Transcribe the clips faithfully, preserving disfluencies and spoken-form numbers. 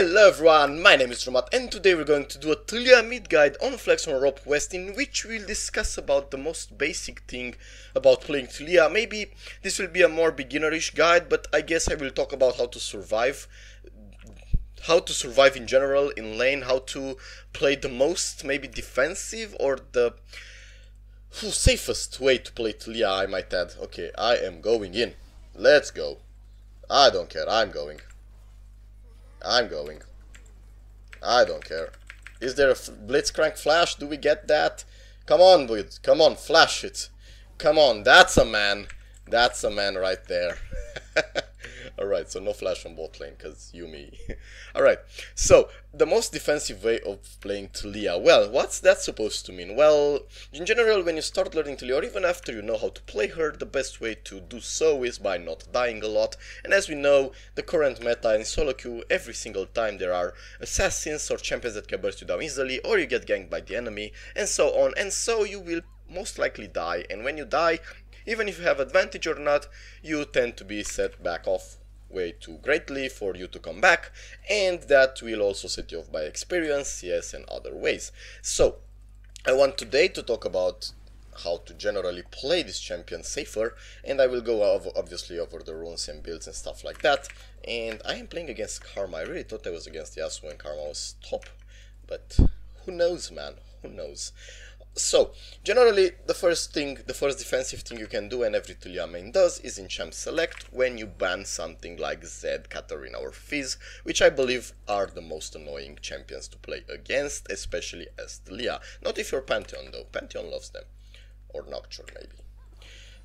Hello everyone, my name is Romat and today we're going to do a Taliyah mid guide on Flex on Rob West, in which we'll discuss about the most basic thing about playing Taliyah. Maybe this will be a more beginnerish guide, but I guess I will talk about how to survive, how to survive in general in lane, how to play the most maybe defensive or the whew, safest way to play Taliyah, I might add. Okay, I am going in. Let's go. I don't care, I'm going. I'm going. I don't care. Is there a Blitzcrank flash? Do we get that? Come on, dude. Come on, flash it. Come on, that's a man. That's a man right there. Alright, so no flash on bot lane, because Yumi. Alright, so the most defensive way of playing Taliyah. Well, what's that supposed to mean? Well, in general, when you start learning Taliyah, or even after you know how to play her, the best way to do so is by not dying a lot. And as we know, the current meta in solo queue, every single time there are assassins or champions that can burst you down easily, or you get ganked by the enemy, and so on. And so you will most likely die, and when you die, even if you have advantage or not, you tend to be set back off way too greatly for you to come back, and that will also set you off by experience, yes, and other ways. So I want today to talk about how to generally play this champion safer, and I will go over, obviously over the runes and builds and stuff like that. And I am playing against Karma. I really thought I was against Yasuo and Karma was top, but who knows, man, who knows. So, generally, the first thing, the first defensive thing you can do, and every Taliyah main does, is in champ select when you ban something like Zed, Katarina or Fizz, which I believe are the most annoying champions to play against, especially as Taliyah. Not if you're Pantheon though, Pantheon loves them, or Nocturne maybe.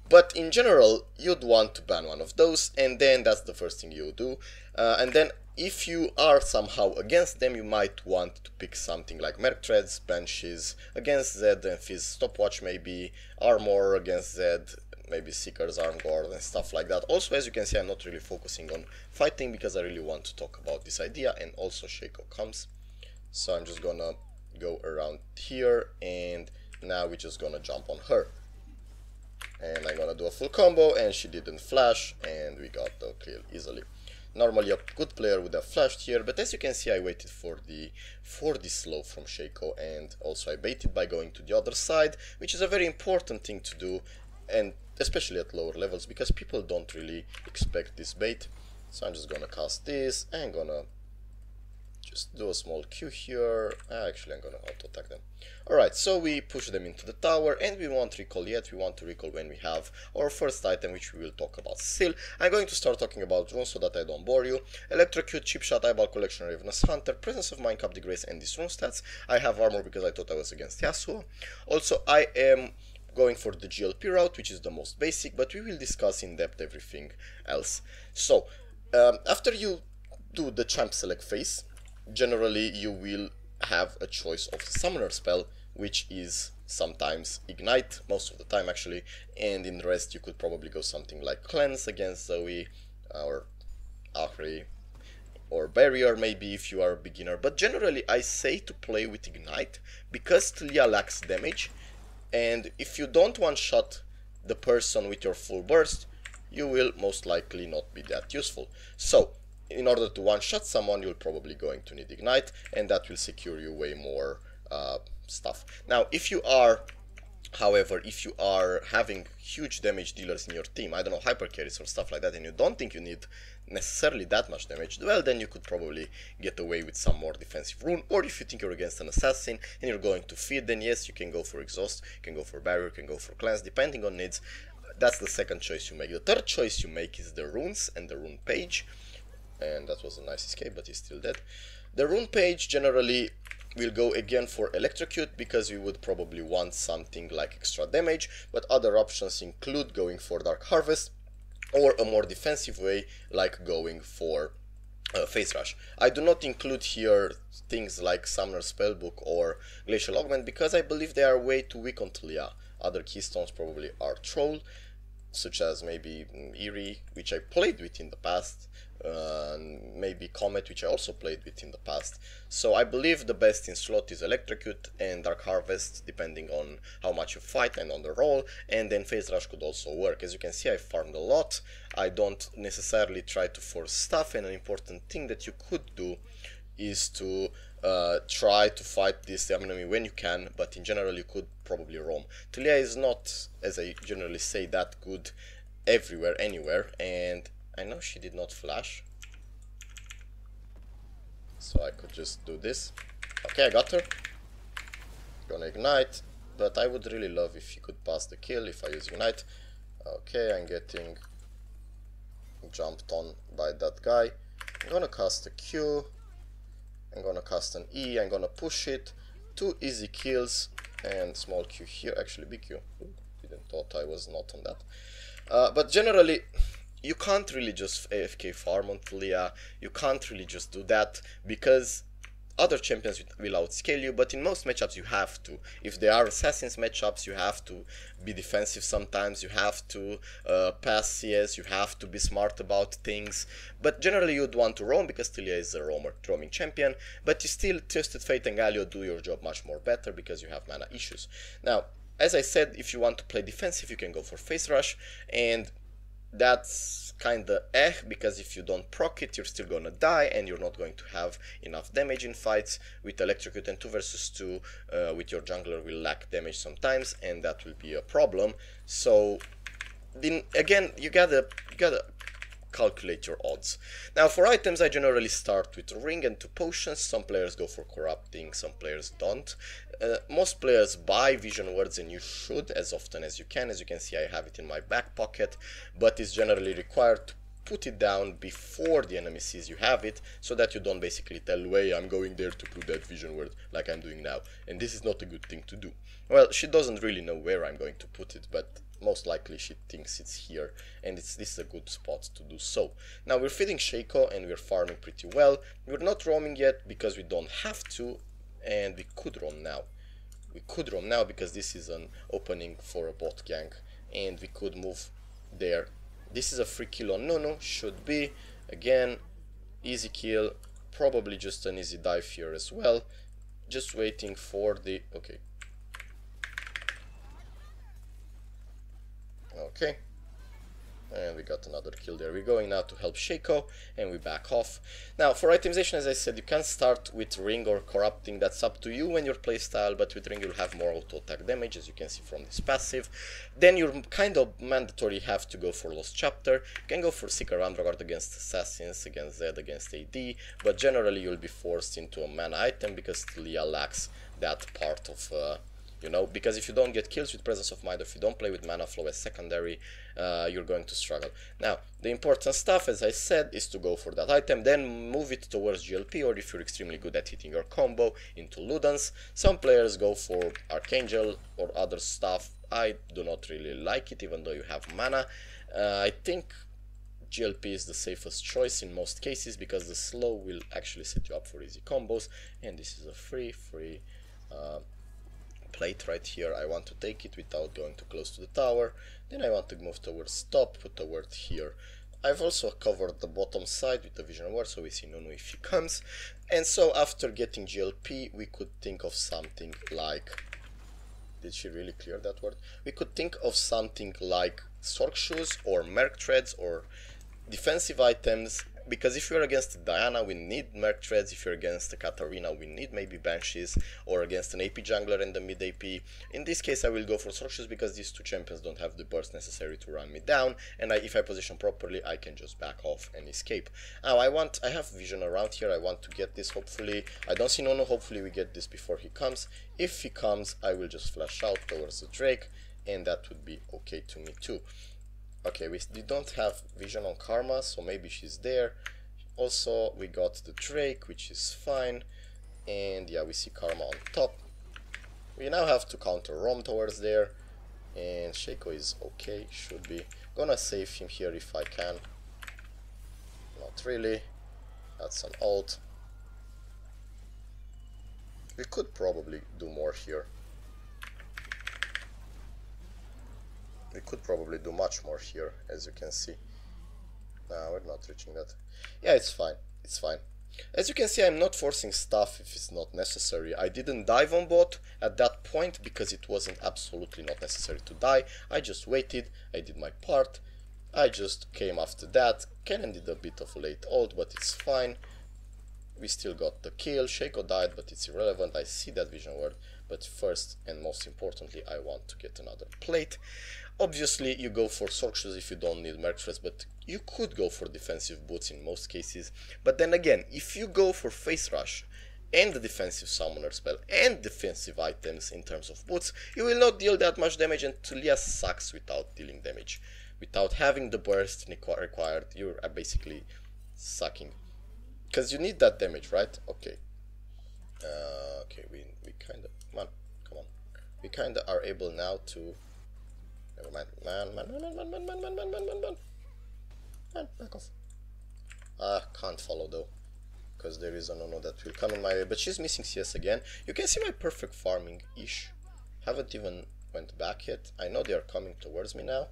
But in general, you'd want to ban one of those, and then that's the first thing you do. Uh, and then, if you are somehow against them, you might want to pick something like Merc Treads, Banshees against Zed, and Fizz, Stopwatch maybe, Armor against Zed, maybe Seekers, Arm Guard, and stuff like that. Also, as you can see, I'm not really focusing on fighting because I really want to talk about this idea, and also Shaco comes. So I'm just gonna go around here, and now we're just gonna jump on her. And I'm gonna do a full combo, and she didn't flash, and we got the kill easily. Normally a good player would have flashed here, but as you can see I waited for the for the slow from Shaco, and also I baited by going to the other side, which is a very important thing to do, and especially at lower levels, because people don't really expect this bait. So I'm just gonna cast this, and I'm gonna just do a small Q here. Actually, I'm gonna auto-attack them. Alright, so we push them into the tower, and we won't recall yet. We want to recall when we have our first item, which we will talk about still. I'm going to start talking about runes so that I don't bore you. Electrocute, Chip Shot, Eyeball Collection, Ravenous Hunter, Presence of Mind, Cup Degrace, and these rune stats. I have armor because I thought I was against Yasuo. Also, I am going for the G L P route, which is the most basic, but we will discuss in depth everything else. So, um, after you do the champ select phase, generally you will have a choice of summoner spell, which is sometimes ignite, most of the time actually, and in the rest you could probably go something like cleanse against Zoe or Ahri, or barrier maybe if you are a beginner. But generally I say to play with ignite because Taliyah lacks damage, and if you don't one shot the person with your full burst, you will most likely not be that useful. So in order to one-shot someone, you're probably going to need ignite, and that will secure you way more uh, stuff. Now, if you are, however, if you are having huge damage dealers in your team, I don't know, hyper carries or stuff like that, and you don't think you need necessarily that much damage, well, then you could probably get away with some more defensive rune. Or if you think you're against an assassin and you're going to feed, then yes, you can go for exhaust, you can go for barrier, you can go for cleanse, depending on needs. That's the second choice you make. The third choice you make is the runes and the rune page. And that was a nice escape, but he's still dead. The rune page generally will go again for electrocute, because we would probably want something like extra damage, but other options include going for Dark Harvest, or a more defensive way like going for uh, Phase Rush. I do not include here things like Summoner Spellbook or Glacial Augment, because I believe they are way too weak on Taliyah. Other keystones probably are Troll, such as maybe Ahri, which I played with in the past, Uh, maybe Comet, which I also played with in the past. So I believe the best in slot is Electrocute and Dark Harvest, depending on how much you fight and on the roll, and then Phase Rush could also work. As you can see, I farmed a lot. I don't necessarily try to force stuff, and an important thing that you could do is to uh, try to fight this enemy when you can, but in general you could probably roam. Taliyah is not, as I generally say, that good everywhere, anywhere, and I know she did not flash, so I could just do this. Okay, I got her. Gonna ignite, but I would really love if you could pass the kill if I use ignite. Okay, I'm getting jumped on by that guy. I'm gonna cast a Q, I'm gonna cast an E, I'm gonna push it, two easy kills, and small Q here, actually big Q. Ooh, didn't thought I was not on that. Uh, but generally, you can't really just A F K farm on Taliyah, you can't really just do that, because other champions will outscale you, but in most matchups you have to. If there are assassins matchups, you have to be defensive sometimes, you have to uh, pass C S, you have to be smart about things. But generally you'd want to roam, because Taliyah is a roamer, roaming champion, but you still, Twisted Fate and Galio do your job much more better, because you have mana issues. Now, as I said, if you want to play defensive, you can go for Phase Rush, and that's kinda eh, because if you don't proc it, you're still gonna die and you're not going to have enough damage in fights. With electrocute and two versus two, uh, with your jungler will lack damage sometimes, and that will be a problem. So then again, you gotta you gotta calculate your odds. Now for items, I generally start with a ring and two potions. Some players go for corrupting, some players don't. Uh, most players buy vision words, and you should as often as you can. As you can see, I have it in my back pocket, but it's generally required to put it down before the enemy sees you have it, so that you don't basically tell, way, I'm going there to put that vision word like I'm doing now, and this is not a good thing to do. Well, she doesn't really know where I'm going to put it, but most likely she thinks it's here, and it's this is a good spot to do so. Now we're feeding Shaco and we're farming pretty well. We're not roaming yet because we don't have to, and we could roam now. We could roam now because this is an opening for a bot gang, and we could move there. This is a free kill on Nunu, should be, again, easy kill, probably just an easy dive here as well, just waiting for the, okay. Okay, and we got another kill there. We're going now to help Shaco, and we back off. Now, for itemization, as I said, you can start with ring or corrupting. That's up to you and your playstyle, but with ring you'll have more auto-attack damage, as you can see from this passive. Then you're kind of mandatory have to go for Lost Chapter. You can go for Seeker Underguard against Assassins, against Zed, against A D, but generally you'll be forced into a mana item, because Taliyah lacks that part of... Uh, You know, because if you don't get kills with Presence of Mind, if you don't play with Mana Flow as secondary, uh, you're going to struggle. Now, the important stuff, as I said, is to go for that item, then move it towards G L P, or if you're extremely good at hitting your combo, into Ludens. Some players go for Archangel or other stuff. I do not really like it, even though you have mana. Uh, I think G L P is the safest choice in most cases, because the slow will actually set you up for easy combos, and this is a free, free... Uh, plate right here. I want to take it without going too close to the tower, then I want to move towards top, put a word here. I've also covered the bottom side with the vision ward, so we see Nunu if he comes, and so after getting G L P we could think of something like, did she really clear that word? We could think of something like Sorc Shoes or Merc Treads or defensive items, because if you're against Diana, we need Merc Treads. If you're against Katarina, we need maybe Banshees, or against an A P jungler and the mid A P. In this case, I will go for Sorc Shoes, because these two champions don't have the burst necessary to run me down, and I, if I position properly, I can just back off and escape. Now, I want, I have vision around here. I want to get this, hopefully. I don't see Nunu. Hopefully, we get this before he comes. If he comes, I will just flash out towards the Drake, and that would be okay to me too. Okay, we don't have vision on Karma, so maybe she's there. Also, we got the Drake, which is fine. And yeah, we see Karma on top. We now have to counter roam towards there. And Shaco is okay, should be. Gonna save him here if I can. Not really. That's an ult. We could probably do more here. We could probably do much more here, as you can see. No, we're not reaching that. Yeah, it's fine. It's fine. As you can see, I'm not forcing stuff if it's not necessary. I didn't dive on bot at that point because it wasn't absolutely not necessary to die. I just waited. I did my part. I just came after that. Cannon did a bit of late ult, but it's fine. We still got the kill. Shaco died, but it's irrelevant. I see that vision word, but first and most importantly, I want to get another plate. Obviously, you go for Sorc Shoes if you don't need Merc Treads, but you could go for defensive boots in most cases. But then again, if you go for Phase Rush and the defensive summoner spell and defensive items in terms of boots, you will not deal that much damage, and Taliyah sucks without dealing damage. Without having the burst required, you're basically sucking. Because you need that damage, right? Okay. Uh, okay, we, we kind of... Man, come on. We kind of are able now to... Never mind. Man, man, man, man, man, man, man, man, man, man, man. Man, back off. Ah, can't follow though. Because there is a Nunu that will come in my way. But she's missing C S again. You can see my perfect farming-ish. Haven't even went back yet. I know they are coming towards me now.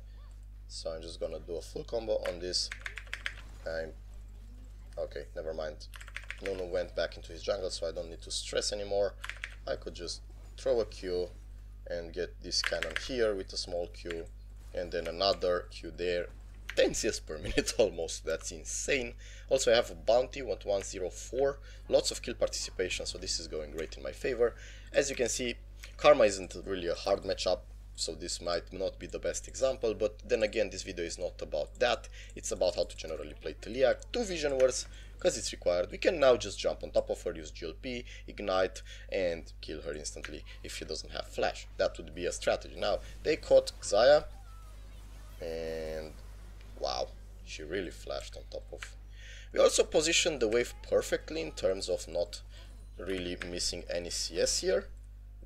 So I'm just gonna do a full combo on this. I'm... Okay, never mind. Nunu went back into his jungle, so I don't need to stress anymore. I could just throw a Q and get this cannon here with a small Q, and then another Q there. ten C S per minute almost, that's insane. Also I have a bounty, one one zero four, lots of kill participation, so this is going great in my favor. As you can see, Karma isn't really a hard matchup, so this might not be the best example, but then again, this video is not about that. It's about how to generally play Taliyah. Two vision words, because it's required. We can now just jump on top of her, use G L P, ignite, and kill her instantly if she doesn't have flash. That would be a strategy. Now, they caught Xayah, and wow, she really flashed on top of... We also positioned the wave perfectly in terms of not really missing any C S here,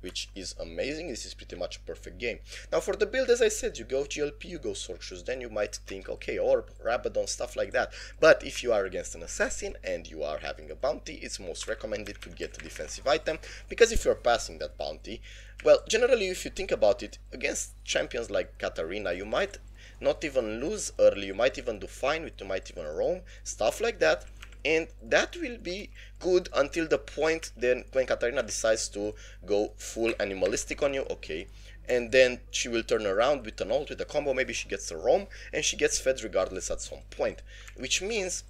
which is amazing. This is pretty much a perfect game. Now for the build, as I said, you go G L P, you go Sorc Shoes, then you might think, okay, Orb, Rabadon, stuff like that. But if you are against an assassin and you are having a bounty, it's most recommended to get a defensive item, because if you're passing that bounty, well, generally if you think about it, against champions like Katarina, you might not even lose early, you might even do fine with, you might even roam, stuff like that. And that will be good until the point then when Katarina decides to go full animalistic on you, okay. And then she will turn around with an ult, with a combo, maybe she gets a roam, and she gets fed regardless at some point. Which means...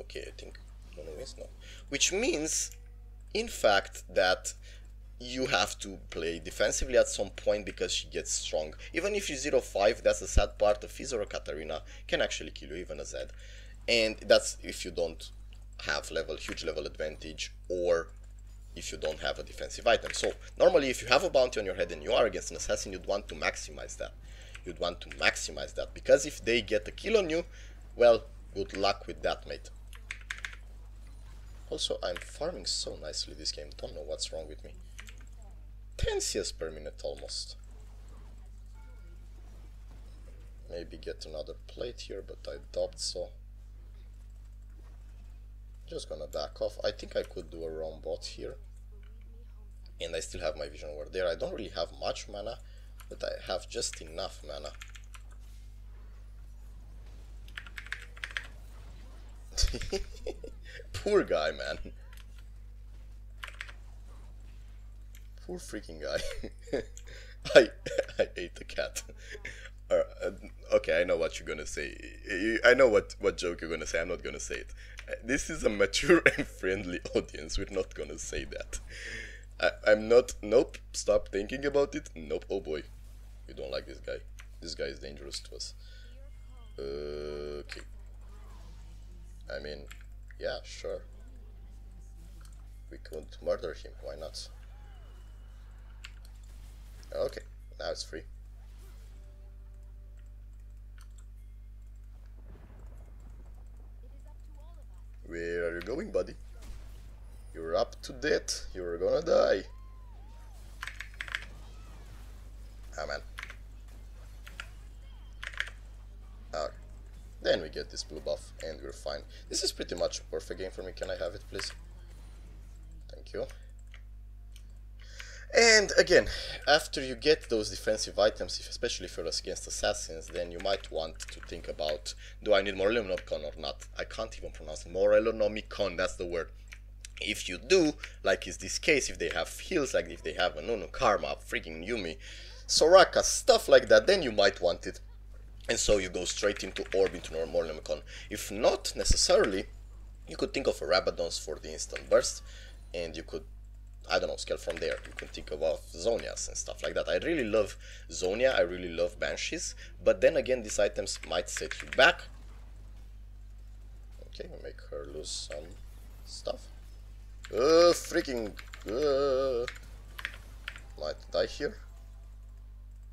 Okay, I think... No, no, no. Which means, in fact, that you have to play defensively at some point because she gets strong. Even if you zero five, that's the sad part, of Fizz or Katarina can actually kill you, even a Zed. And that's if you don't have level, huge level advantage, or if you don't have a defensive item. So normally if you have a bounty on your head and you are against an assassin, you'd want to maximize that. You'd want to maximize that, because if they get a kill on you, well, good luck with that, mate. Also, I'm farming so nicely this game, don't know what's wrong with me. ten C S per minute almost. Maybe get another plate here, but I doubt so. Just gonna back off. I think I could do a roam bot here, and I still have my vision ward there. I don't really have much mana, but I have just enough mana. Poor guy, man. Poor freaking guy. I I ate the cat. Uh, okay, I know what you're gonna say. I know what, what joke you're gonna say. I'm not gonna say it. This is a mature and friendly audience. We're not gonna say that. I, I'm not... Nope. Stop thinking about it. Nope. Oh boy. We don't like this guy. This guy is dangerous to us. Uh, okay. I mean, yeah, sure. We could murder him. Why not? Okay. Now it's free. Where are you going, buddy? You're up to death. You're gonna die. Ah, man. Alright. Then we get this blue buff and we're fine. This is pretty much a perfect game for me. Can I have it, please? Thank you. And again, after you get those defensive items, if, especially if you're against assassins, then you might want to think about, do I need Morellonomicon or not? I can't even pronounce it. Morellonomicon, that's the word. If you do, like is this case, if they have heals, like if they have a Nunu, Karma, freaking Yumi, Soraka, stuff like that, then you might want it. And so you go straight into Orb, into Morellonomicon. If not necessarily, You could think of a Rabadons for the instant burst, and you could, I don't know, scale from there. You can think about Zonias and stuff like that. I really love Zonia, I really love Banshees, but then again, these items might set you back. Okay, make her lose some stuff. Uh, freaking... Uh, might die here.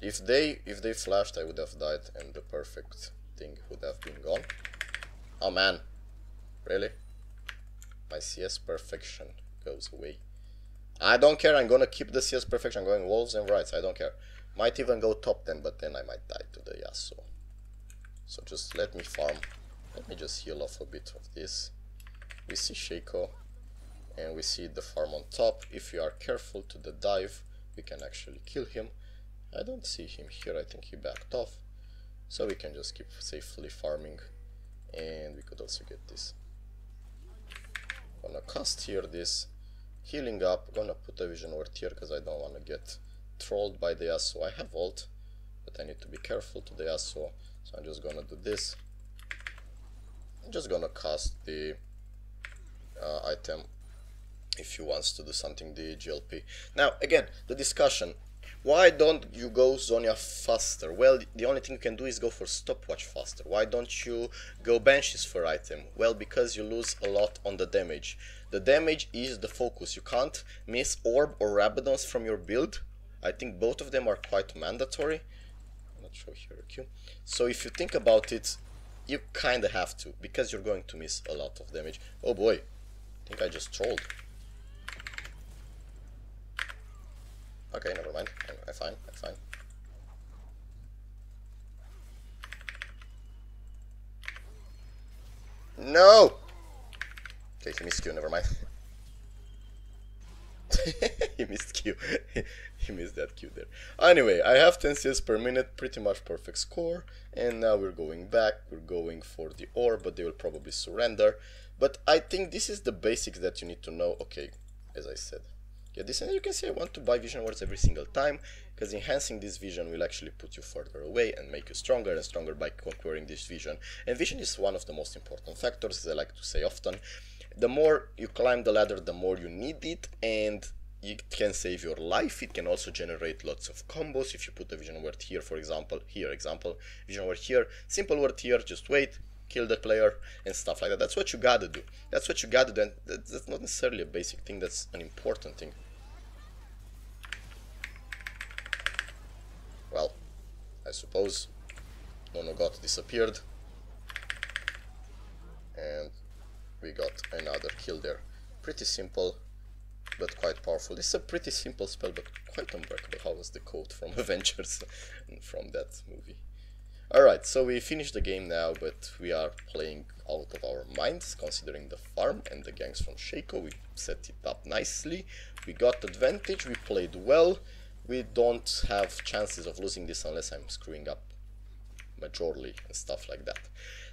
If they, if they flashed, I would have died, and the perfect thing would have been gone. Oh man, really? My C S perfection goes away. I don't care, I'm gonna keep the C S perfection, I'm going wolves and rights, I don't care. Might even go top ten, but then I might die to the Yasuo. So just let me farm, let me just heal off a bit of this. We see Shaco, and we see the farm on top. If you are careful to the dive, we can actually kill him. I don't see him here, I think he backed off. So we can just keep safely farming, and we could also get this. Gonna cast here this. Healing up, gonna put a vision over here because I don't want to get trolled by the Yasuo. I have ult, but I need to be careful to the Yasuo, so I'm just gonna do this. I'm just gonna cast the uh, item if you wants to do something, the G L P. Now, again, the discussion. Why don't you go Zonia faster? Well, the only thing you can do is go for Stopwatch faster. Why don't you go Banshees for item? Well, because you lose a lot on the damage. The damage is the focus. You can't miss Orb or Rabadons from your build. I think both of them are quite mandatory. I'm not sure here a Q. So if you think about it, you kinda have to, because you're going to miss a lot of damage. Oh boy, I think I just trolled. Okay, never mind. I'm, I'm fine. I'm fine. No! Okay, he missed Q. Never mind. He missed Q. He missed that Q there. Anyway, I have ten C S per minute, pretty much perfect score. And now we're going back. We're going for the orb, but they will probably surrender. But I think this is the basics that you need to know. Okay, as I said. Yeah, this, and you can see I want to buy vision wards every single time, because enhancing this vision will actually put you further away and make you stronger and stronger by conquering this vision. And vision is one of the most important factors, as I like to say often. The more you climb the ladder, the more you need it, and it can save your life. It can also generate lots of combos. If you put a vision ward here, for example, here example, vision ward here, simple ward here, just wait, kill the player and stuff like that. That's what you gotta do. That's what you gotta do, and that's not necessarily a basic thing, that's an important thing. Well, I suppose Nunu got disappeared, and we got another kill there. Pretty simple, but quite powerful. This is a pretty simple spell, but quite unbreakable. How was the quote from Avengers from that movie? Alright, so we finished the game now, but we are playing out of our minds, considering the farm and the ganks from Shaco. We set it up nicely, we got advantage, we played well. We don't have chances of losing this unless I'm screwing up majorly and stuff like that.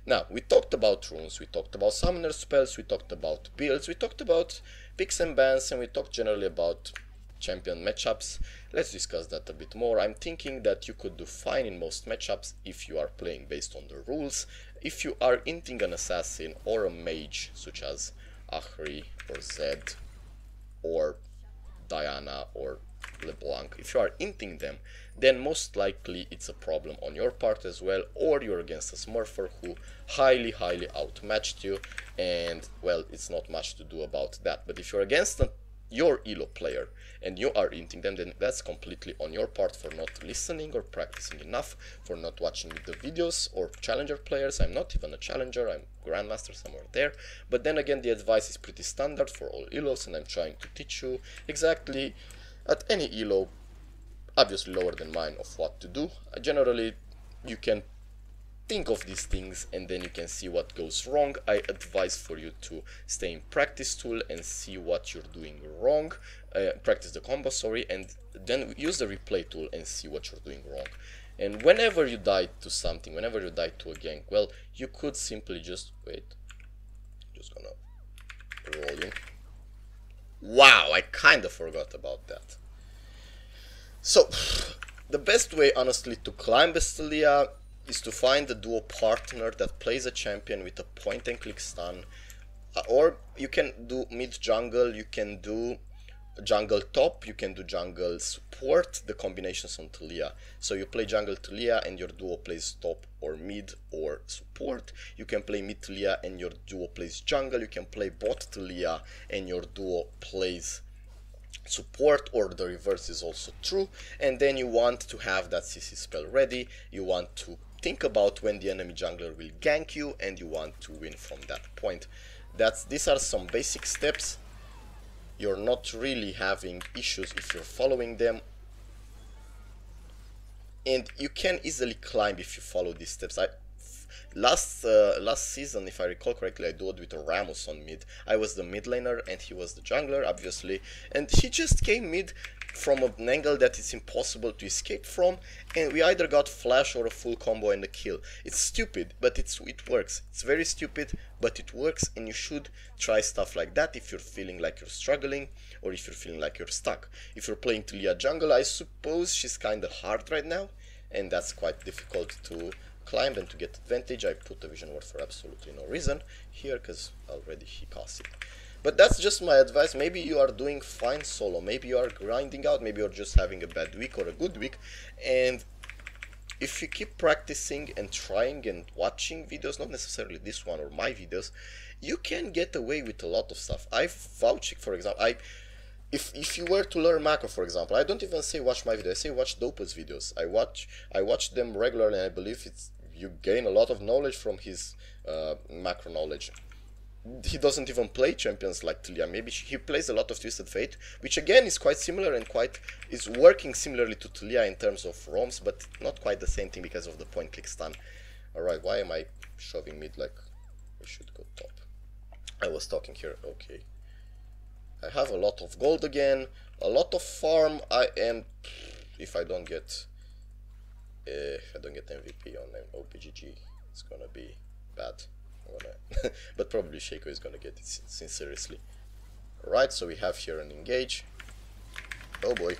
Now, we talked about runes, we talked about summoner spells, we talked about builds, we talked about picks and bans, and we talked generally about champion matchups. Let's discuss that a bit more. I'm thinking that you could do fine in most matchups if you are playing based on the rules. If you are inting an assassin or a mage, such as Ahri or Zed or Diana or LeBlanc, if you are inting them, then most likely it's a problem on your part as well, or you're against a smurfer who highly highly outmatched you, and well, it's not much to do about that. But if you're against a, your elo player and you are inting them, then that's completely on your part for not listening or practicing enough, for not watching the videos, or challenger players. I'm not even a challenger, I'm grandmaster somewhere there, but then again the advice is pretty standard for all elos, and I'm trying to teach you exactly at any elo, obviously lower than mine, of what to do. Uh, generally, you can think of these things and then you can see what goes wrong. I advise for you to stay in practice tool and see what you're doing wrong, uh, practice the combo, sorry, and then use the replay tool and see what you're doing wrong. And whenever you die to something, whenever you die to a gank, well, you could simply just, wait, just gonna roll in. Wow, I kind of forgot about that. So, the best way, honestly, to climb as Taliyah is to find a duo partner that plays a champion with a point-and-click stun Or you can do mid jungle, you can do jungle top, you can do jungle support, the combinations on Taliyah. So you play jungle Taliyah and your duo plays top or mid or support. You can play mid Taliyah and your duo plays jungle. You can play bot Taliyah and your duo plays support, or the reverse is also true. And then you want to have that C C spell ready. You want to think about when the enemy jungler will gank you, and you want to win from that point. That's, these are some basic steps. You're not really having issues if you're following them, and you can easily climb if you follow these steps. I last uh, last season, if I recall correctly, I duoed with Ramos on mid. I was the mid laner and he was the jungler, obviously, and he just came mid from an angle that it's impossible to escape from, and we either got flash or a full combo and a kill. It's stupid, but it's it works. It's very stupid, but it works, and you should try stuff like that if you're feeling like you're struggling or if you're feeling like you're stuck. If you're playing Taliyah jungle, I suppose she's kinda hard right now, and that's quite difficult to climb and to get advantage. I put the vision ward for absolutely no reason here, because already he cast it. But that's just my advice. Maybe you are doing fine solo, maybe you are grinding out, maybe you're just having a bad week or a good week, and if you keep practicing and trying and watching videos, not necessarily this one or my videos, you can get away with a lot of stuff. I vouch, for example, I If, if you were to learn macro, for example, I don't even say watch my video, I say watch Dopa's videos. I watch I watch them regularly, and I believe it's, you gain a lot of knowledge from his uh, macro knowledge. He doesn't even play champions like Taliyah. Maybe she, he plays a lot of Twisted Fate, which again is quite similar and quite is working similarly to Taliyah in terms of roms, but not quite the same thing because of the point-click stun. Alright, why am I shoving mid like we should go top? I was talking here, okay. I have a lot of gold again, a lot of farm. I am, if I don't get, uh, if I don't get M V P on O P G G, it's gonna be bad. I'm gonna but probably Shaco is gonna get it sincerely. Right, so we have here an engage. Oh boy.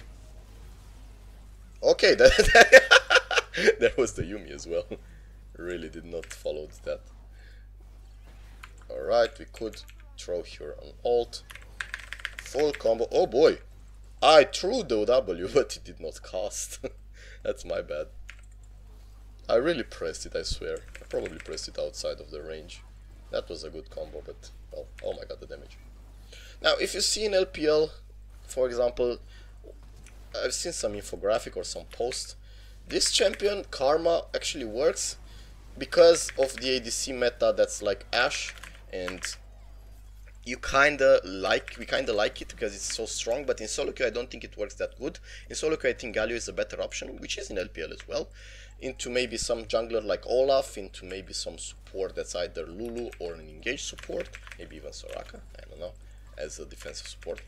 Okay, that there was the Yumi as well. Really did not follow that. All right, we could throw here an ult. Full combo. Oh boy, I threw the W, but it did not cast. That's my bad. I really pressed it, I swear. I probably pressed it outside of the range. That was a good combo, but oh, oh my god, the damage. Now, if you see in L P L, for example, I've seen some infographic or some post, this champion, Karma, actually works because of the A D C meta that's like Ashe, and you kinda like, we kinda like it because it's so strong, but in solo queue I don't think it works that good. In solo queue I think Galio is a better option, which is in L P L as well, into maybe some jungler like Olaf, into maybe some support that's either Lulu or an engaged support, maybe even Soraka, I don't know, as a defensive support.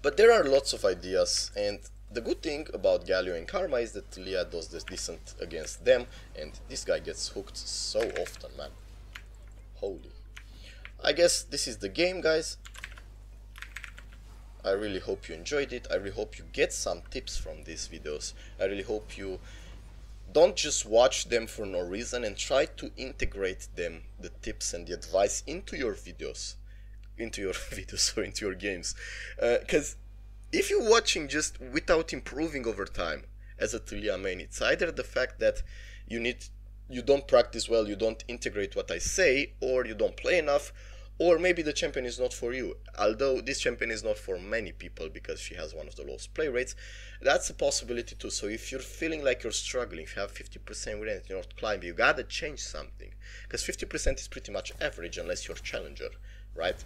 But there are lots of ideas, and the good thing about Galio and Karma is that Taliyah does this decent against them, and this guy gets hooked so often, man. Holy. I guess this is the game, guys. I really hope you enjoyed it. I really hope you get some tips from these videos. I really hope you don't just watch them for no reason and try to integrate them, the tips and the advice, into your videos. Into your videos or into your games. Because uh, if you're watching just without improving over time as a Taliyah main, it's either the fact that you need you don't practice well, you don't integrate what I say, or you don't play enough, or maybe the champion is not for you. Although this champion is not for many people because she has one of the lowest play rates, that's a possibility too. So if you're feeling like you're struggling, if you have fifty percent win and you're not climbing, you gotta change something. Because fifty percent is pretty much average unless you're a challenger, right?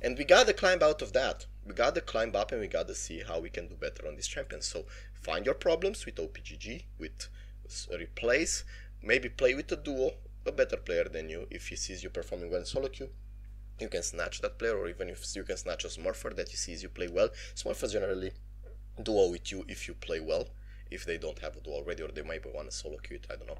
And we gotta climb out of that. We gotta climb up and we gotta see how we can do better on this champion. So find your problems with O P G G, with replays. Maybe play with a duo, a better player than you. If he sees you performing well in solo queue, you can snatch that player, or even if you can snatch a Smurfer that he sees you play well. Smurfers generally duo with you if you play well, if they don't have a duo already, or they might want to solo queue it, I don't know.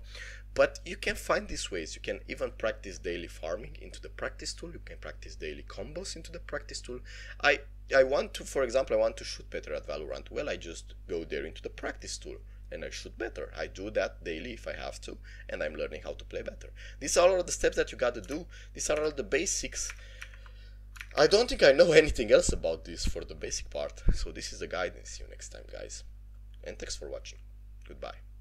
But you can find these ways. You can even practice daily farming into the practice tool. You can practice daily combos into the practice tool. I, I want to, for example, I want to shoot better at Valorant. Well, I just go there into the practice tool. and I shoot better. I do that daily if I have to, and I'm learning how to play better. These are all the steps that you gotta do. These are all the basics. I don't think I know anything else about this for the basic part, so this is the guidance. See you next time, guys, and thanks for watching. Goodbye.